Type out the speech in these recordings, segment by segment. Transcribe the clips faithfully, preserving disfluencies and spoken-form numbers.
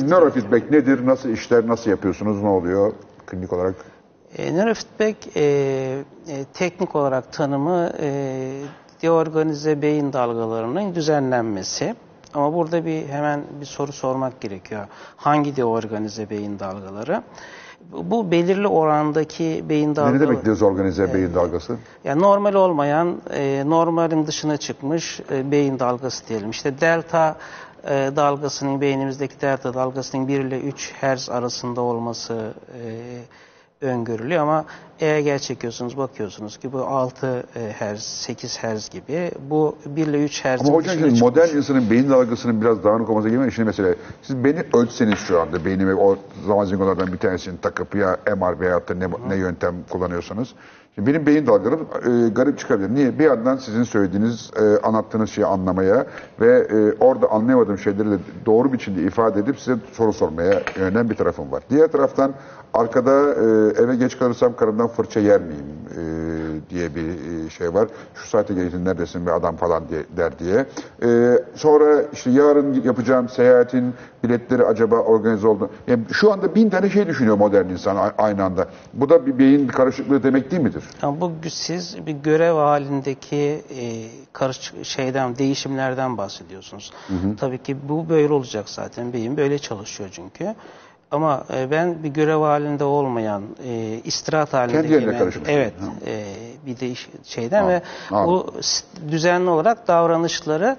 Peki nörofeedback nedir? Nasıl işler? Nasıl yapıyorsunuz? Ne oluyor klinik olarak? E, nörofeedback e, e, teknik olarak tanımı e, deorganize beyin dalgalarının düzenlenmesi. Ama burada bir hemen bir soru sormak gerekiyor. Hangi deorganize beyin dalgaları? Bu belirli orandaki beyin dalgaları. Ne demek dezorganize e, beyin dalgası? Yani normal olmayan, e, normalin dışına çıkmış e, beyin dalgası diyelim. İşte delta e, dalgasının, beynimizdeki delta dalgasının bir ile üç hertz arasında olması e, öngörülüyor. Ama E E G çekiyorsunuz, bakıyorsunuz ki bu altı hertz, sekiz hertz gibi. Bu bir ile üç hertz'in Ama hocam şimdi modern insanın beyin dalgasının biraz dağınık olması gibi. Şimdi mesela siz beni ölçseniz şu anda, beynimi o zaman zingolardan bir tanesini takıp ya M R veyahut da ne, ne yöntem kullanıyorsanız. Şimdi benim beyin dalgalarım e, garip çıkabilir. Niye? Bir yandan sizin söylediğiniz, e, anlattığınız şeyi anlamaya ve e, orada anlayamadığım şeyleri de doğru biçimde ifade edip size soru sormaya yönelen bir tarafım var. Diğer taraftan arkada e, eve geç kalırsam karımdan fırça yer miyim e, diye bir şey var. Şu saate geldin neredesin be adam falan diye, der diye. E, sonra işte yarın yapacağım seyahatin biletleri acaba organize oldu. Yani şu anda bin tane şey düşünüyor modern insan aynı anda. Bu da bir beyin karışıklığı demek değil midir? Yani bu siz bir görev halindeki e, karışık şeyden, değişimlerden bahsediyorsunuz. Hı hı. Tabii ki bu böyle olacak zaten. Beyin böyle çalışıyor çünkü. Ama ben bir görev halinde olmayan, e, istirahat halindeki evet e, bir de şeyden abi, ve abi. Bu düzenli olarak davranışları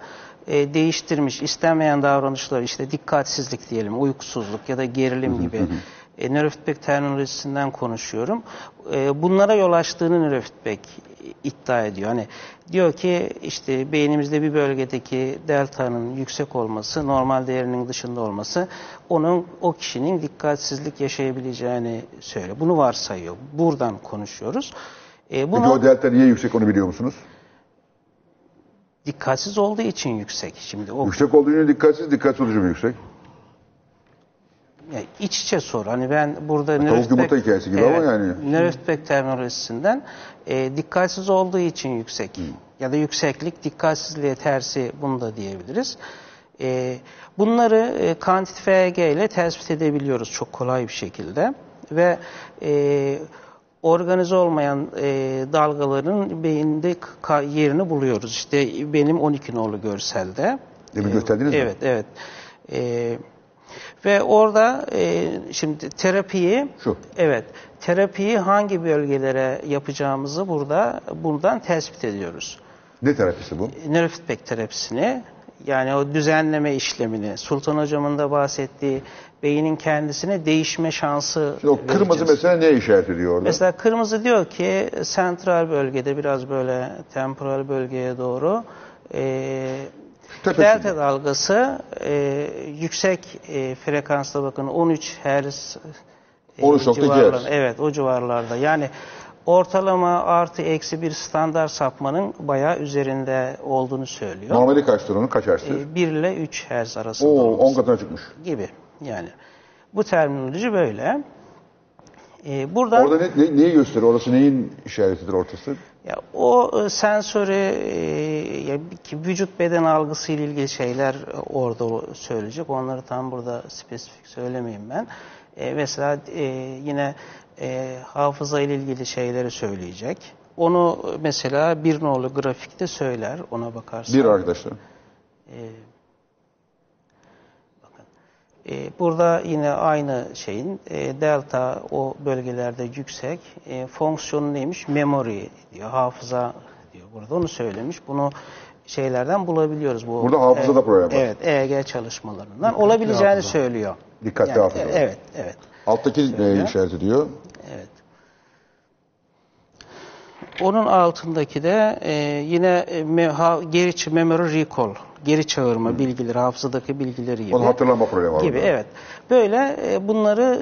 e, değiştirmiş, istenmeyen davranışları, işte dikkatsizlik diyelim, uykusuzluk ya da gerilim gibi e, nörofeedback terminolojisinden konuşuyorum. E, bunlara yol açtığını nörofeedback iddia ediyor. Hani diyor ki işte beynimizde bir bölgedeki delta'nın yüksek olması, normal değerinin dışında olması onun, o kişinin dikkatsizlik yaşayabileceğini söylüyor. Bunu varsayıyor. Buradan konuşuyoruz. E, bunu... Peki o delta niye yüksek onu biliyor musunuz? Dikkatsiz olduğu için yüksek. Şimdi o... Yüksek olduğu için dikkatsiz, dikkatsiz olucu mu yüksek? Yani iç içe sor. Hani ben burada nörofeedback evet, yani. terminolojisinden e, dikkatsiz olduğu için yüksek. Hı. Ya da yükseklik dikkatsizliğe tersi, bunu da diyebiliriz. E, bunları e, kantitatif E E G ile tespit edebiliyoruz çok kolay bir şekilde. Ve e, organize olmayan e, dalgaların beyinde yerini buluyoruz. İşte benim on iki nolu görselde. Demin gösterdiniz e, mi? Evet, evet. Evet. Ve orada e, şimdi terapiyi Şu. evet terapiyi hangi bölgelere yapacağımızı burada buradan tespit ediyoruz. Ne terapisi bu? Nörofeedback terapisini, yani o düzenleme işlemini, Sultan Hocam'ın da bahsettiği beynin kendisine değişme şansı. Şimdi o vereceğiz. Kırmızı mesela ne işaret ediyor orada? Mesela kırmızı diyor ki sentral bölgede biraz böyle temporal bölgeye doğru e, Tepesinde. Delta dalgası e, yüksek e, frekansla, bakın on üç hertz e, civarlarında, evet o civarlarda, yani ortalama artı eksi bir standart sapmanın bayağı üzerinde olduğunu söylüyor. Normali kaçtır onun, kaç hertz'tir? E, bir ile üç hertz arasında. Oo, on katına çıkmış. Gibi yani. Bu terminoloji böyle. E, buradan, orada ne, ne, neyi gösteriyor? Orası neyin işaretidir, ortası? Ya o sensörü, e, vücut beden algısı ile ilgili şeyler orada söyleyecek. Onları tam burada spesifik söylemeyeyim ben. E, mesela e, yine e, hafıza ile ilgili şeyleri söyleyecek. Onu mesela bir nolu grafikte söyler, ona bakarsın. Bir arkadaşlar. E, bakın. E, burada yine aynı şeyin e, delta o bölgelerde yüksek. E, fonksiyonu neymiş? Memory diyor, hafıza diyor. Burada onu söylemiş. Bunu şeylerden bulabiliyoruz. Bu, burada hafıza da e, problem var. Evet, E E G çalışmalarından dikkatli olabileceğini hafıza. söylüyor. Dikkatli yani, hafıza. E, evet, evet. Alttaki ne işaret ediyor? Evet. Onun altındaki de e, yine me, ha, geri memory recall, geri çağırma hmm. bilgileri, hafızadaki bilgileri gibi. Onu hatırlama problemi var. Gibi, orada. Evet. Böyle e, bunları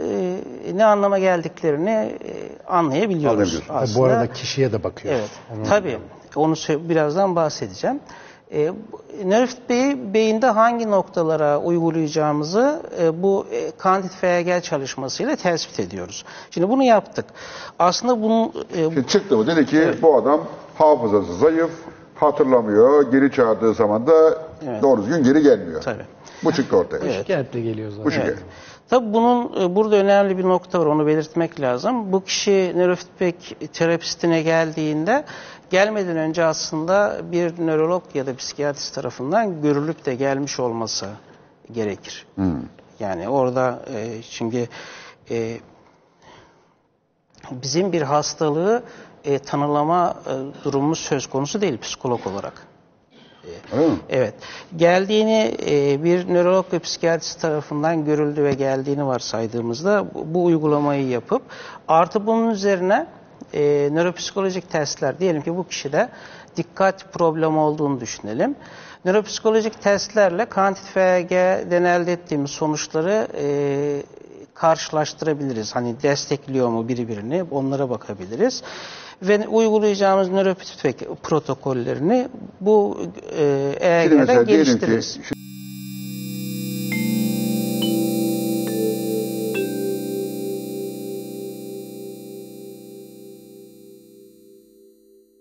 e, ne anlama geldiklerini e, anlayabiliyoruz. Aslında. Bu arada kişiye de bakıyoruz. Evet. Onu tabii. Onu birazdan bahsedeceğim. E, nörofeedback'i beyinde hangi noktalara uygulayacağımızı e, bu e, kantitatif E E G çalışmasıyla tespit ediyoruz. Şimdi bunu yaptık. Aslında bunun... E, Şimdi çıktı mı? Dedi ki evet. bu adam hafızası zayıf, hatırlamıyor, geri çağırdığı zaman da evet. doğru düzgün geri gelmiyor. Tabii. Bu çıktı ortaya. Bu evet. şikayetle geliyor zaten. Bu şikayet. Evet. Tabii bunun burada önemli bir nokta var, onu belirtmek lazım. Bu kişi nörofeedback terapistine geldiğinde gelmeden önce aslında bir nörolog ya da psikiyatrist tarafından görülüp de gelmiş olması gerekir. Hmm. Yani orada e, çünkü e, bizim bir hastalığı e, tanılama e, durumumuz söz konusu değil psikolog olarak. Evet. Geldiğini bir nörolog ve psikiyatrist tarafından görüldü ve geldiğini varsaydığımızda bu uygulamayı yapıp artı bunun üzerine e, nöropsikolojik testler, diyelim ki bu kişide dikkat problemi olduğunu düşünelim. Nöropsikolojik testlerle kantitatiften elde ettiğimiz sonuçları e, karşılaştırabiliriz. Hani destekliyor mu birbirini, onlara bakabiliriz. Ve uygulayacağımız nöropsikolojik protokollerini bu e, E E G'den geliştiririz.